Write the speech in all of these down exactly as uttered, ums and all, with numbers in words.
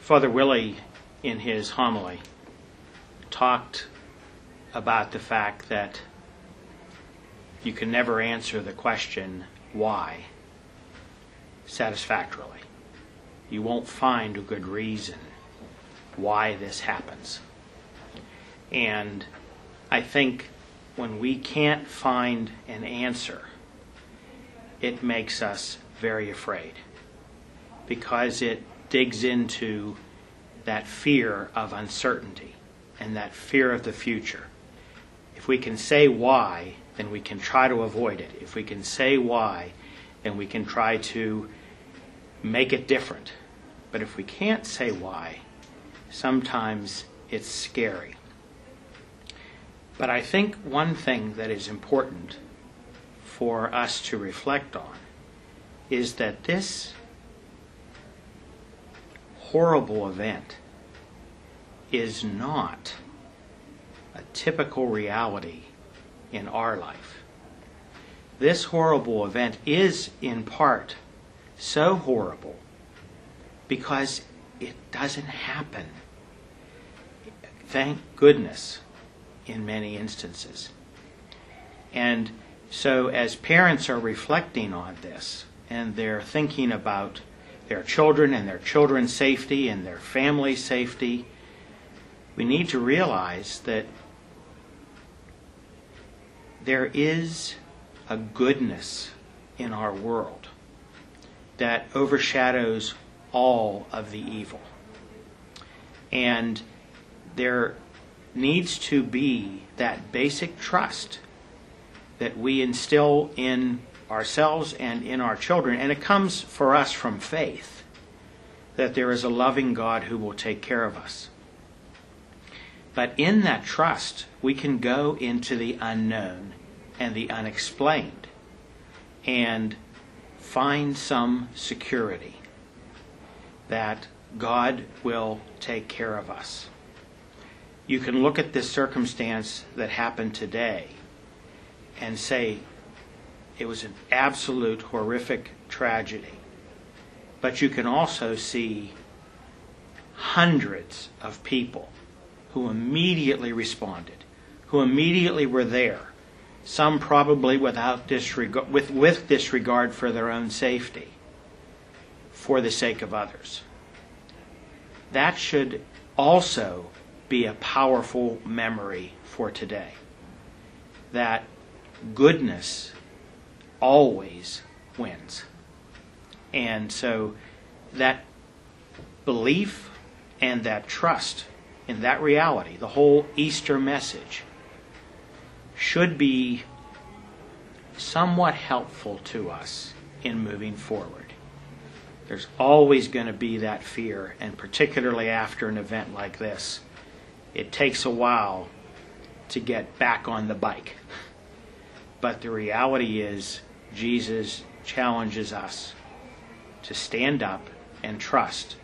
Father Willie, in his homily, talked about the fact that you can never answer the question why satisfactorily. You won't find a good reason why this happens. And I think when we can't find an answer, it makes us very afraid, because it digs into that fear of uncertainty and that fear of the future. If we can say why, then we can try to avoid it. If we can say why, then we can try to make it different. But if we can't say why, sometimes it's scary. But I think one thing that is important for us to reflect on is that this horrible event is not a typical reality in our life. This horrible event is in part so horrible because it doesn't happen, thank goodness, in many instances. And so as parents are reflecting on this, and they're thinking about their children and their children's safety and their family's safety, we need to realize that there is a goodness in our world that overshadows all of the evil. And there needs to be that basic trust that we instill in ourselves and in our children, and it comes for us from faith, that there is a loving God who will take care of us. But in that trust, we can go into the unknown and the unexplained and find some security that God will take care of us. You can look at this circumstance that happened today and say, it was an absolute horrific tragedy. But you can also see hundreds of people who immediately responded, who immediately were there, some probably without disregard, with, with disregard for their own safety, for the sake of others. That should also be a powerful memory for today, that goodness always wins. And so that belief and that trust in that reality, the whole Easter message, should be somewhat helpful to us in moving forward. There's always going to be that fear, and particularly after an event like this, it takes a while to get back on the bike. But the reality is, Jesus challenges us to stand up and trust.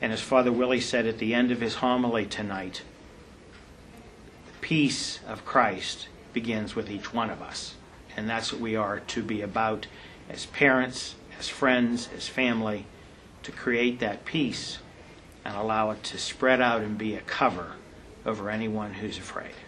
And as Father Willie said at the end of his homily tonight, the peace of Christ begins with each one of us. And that's what we are to be about as parents, as friends, as family, to create that peace and allow it to spread out and be a cover over anyone who's afraid.